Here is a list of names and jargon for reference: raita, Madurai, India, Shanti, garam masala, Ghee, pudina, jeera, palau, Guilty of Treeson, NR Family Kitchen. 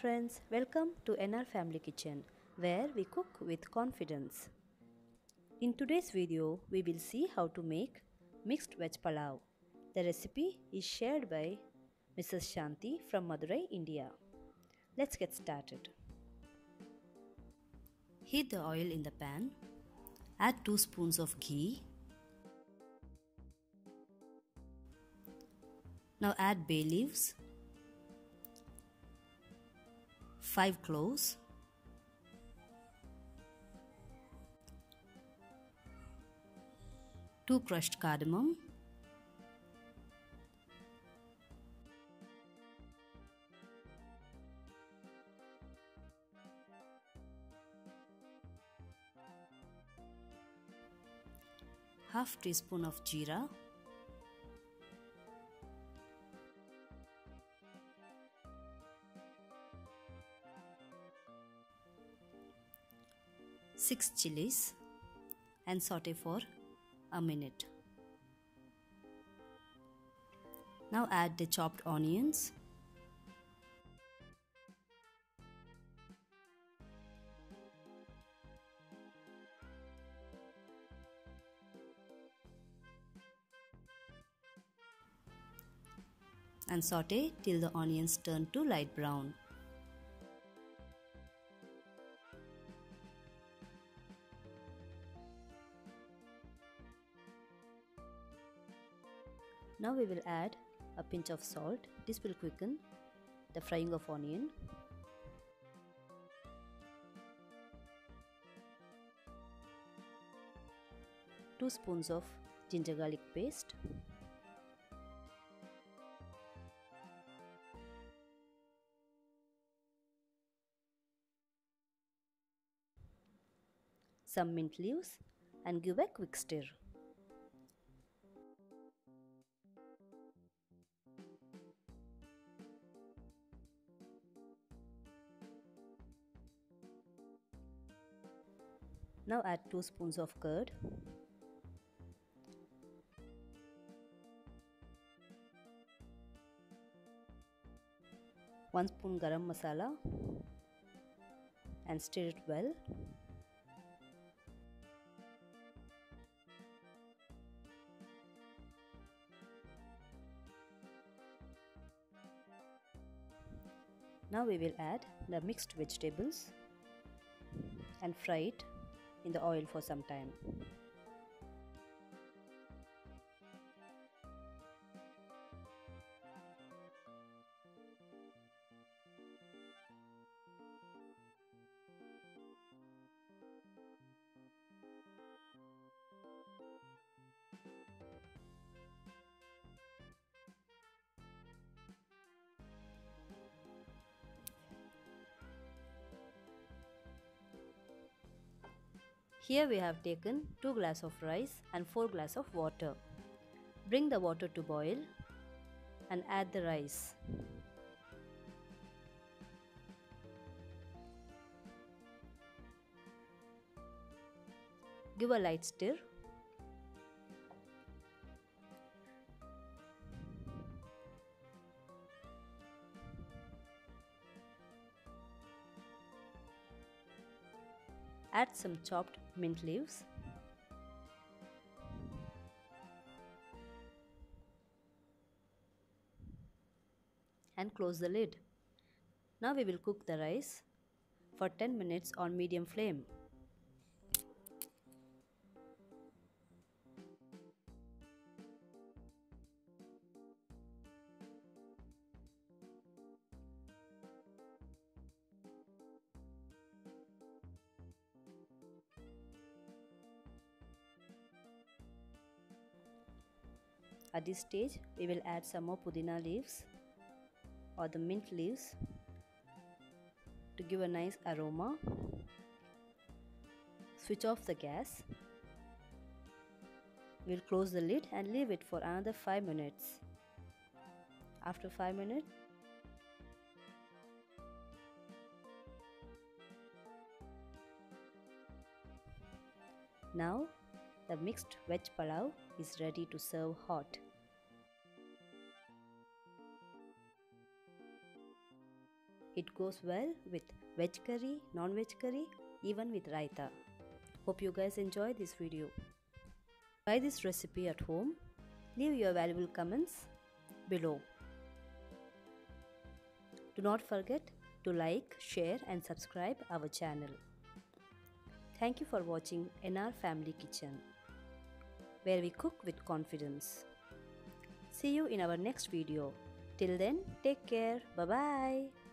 friends, welcome to NR Family Kitchen, where we cook with confidence. In today's video, we will see how to make mixed veg palau. The recipe is shared by Mrs. Shanti from Madurai, India. Let's get started. Heat the oil in the pan. Add 2 spoons of ghee. Now add bay leaves, 5 cloves, 2 crushed cardamom, 1/2 teaspoon of jeera, 6 chilies, and saute for a minute. Now add the chopped onions, and saute till the onions turn to light brown. Now we will add a pinch of salt. This will quicken the frying of onion. Add 2 spoons of ginger garlic paste. Some mint leaves and give a quick stir. Now add 2 spoons of curd, 1 spoon garam masala, and stir it well. Now we will add the mixed vegetables and fry it in the oil for some time. Here we have taken 2 glass of rice and 4 glass of water. Bring the water to boil and add the rice. Give a light stir. Add some chopped mint leaves. And close the lid. Now we will cook the rice for 10 minutes on medium flame. At this stage, we will add some more pudina leaves or the mint leaves to give a nice aroma. Switch off the gas. We'll close the lid and leave it for another 5 minutes. After 5 minutes, now the mixed veg palau is ready to serve hot. It goes well with veg curry, non-veg curry, even with raita. Hope you guys enjoy this video. Try this recipe at home. Leave your valuable comments below. Do not forget to like, share and subscribe our channel. Thank you for watching NR Family Kitchen, where we cook with confidence. See you in our next video. Till then, take care. Bye-bye.